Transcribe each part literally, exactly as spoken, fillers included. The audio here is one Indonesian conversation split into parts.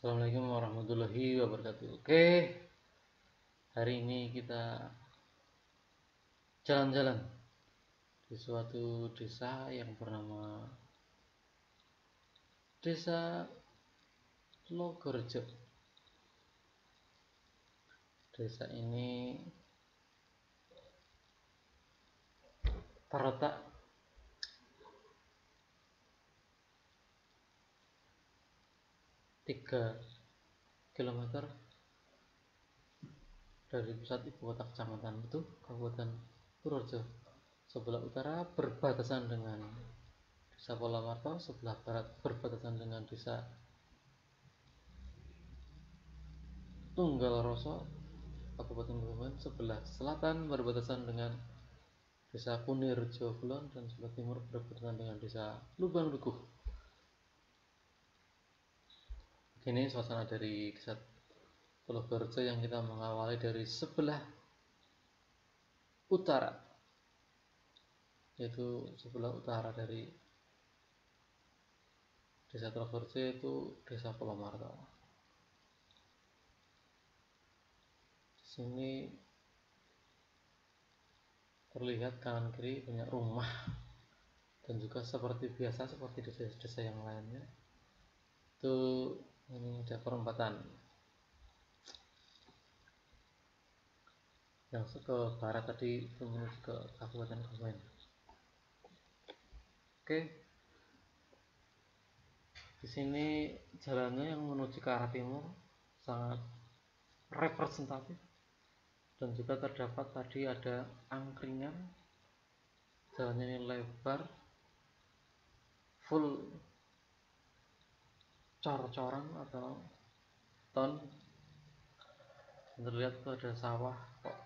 Assalamualaikum warahmatullahi wabarakatuh. Oke, hari ini kita jalan-jalan di suatu desa yang bernama Desa Tlogorejo. Desa ini terletak tiga kilometer dari pusat ibu kota kecamatan itu, Kabupaten Purworejo, sebelah utara berbatasan dengan Desa Polomarto, sebelah barat berbatasan dengan Desa Tunggal Roso, Kabupaten Kebumen, sebelah selatan berbatasan dengan Desa Kunirejo Kulon, dan sebelah timur berbatasan dengan Desa Lubang Dukuh. Ini suasana dari Desa Tlogorejo yang kita mengawali dari sebelah utara, yaitu sebelah utara dari Desa Tlogorejo itu Desa Polomarto. Di sini terlihat kanan kiri banyak rumah, dan juga seperti biasa seperti desa-desa yang lainnya itu ini ada perempatan yang ke barat tadi itu menuju ke Kabupaten Kebumen. Oke, di sini jalannya yang menuju ke arah timur sangat representatif, dan juga terdapat tadi ada angkringan, jalannya ini lebar, full cor-coran atau ton, terlihat tuh ada sawah kok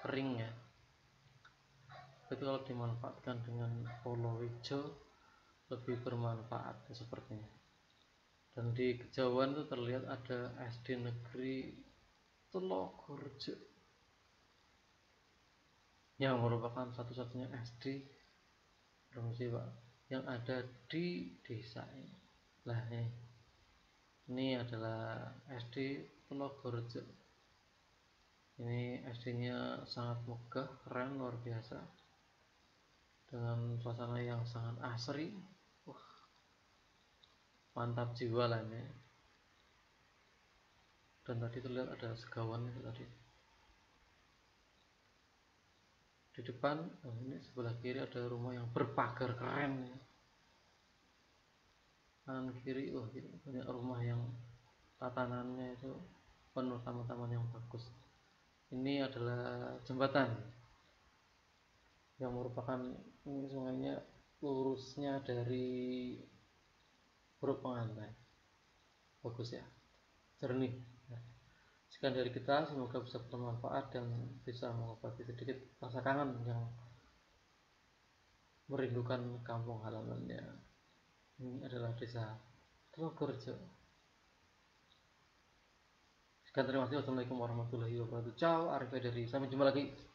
kering ya, itu kalau dimanfaatkan dengan polo hijau lebih bermanfaat sepertinya. Dan di kejauhan tuh terlihat ada S D Negeri Tlogorejo yang merupakan satu-satunya S D provinsi Pak yang ada di desa ini. Nah, ini adalah S D Tlogorejo. Ini S D-nya sangat megah, keren, luar biasa, dengan suasana yang sangat asri. Wah, mantap jiwa lah ini. Dan tadi terlihat ada segawan itu tadi di depan. Oh, ini sebelah kiri ada rumah yang berpagar keren ya. Kanan kiri, oh gitu, banyak rumah yang tatanannya itu penuh taman-taman yang bagus. Ini adalah jembatan yang merupakan ini sungainya lurusnya dari Puruk Pengantai. Bagus ya, jernih. Sekian dari kita, semoga bisa bermanfaat dan bisa mengobati sedikit rasa kangen yang merindukan kampung halamannya. Ini adalah Desa Tlogorejo. Sekian, terima kasih. Wassalamualaikum warahmatullahi wabarakatuh. Ciao, Arif dari. Sampai jumpa lagi.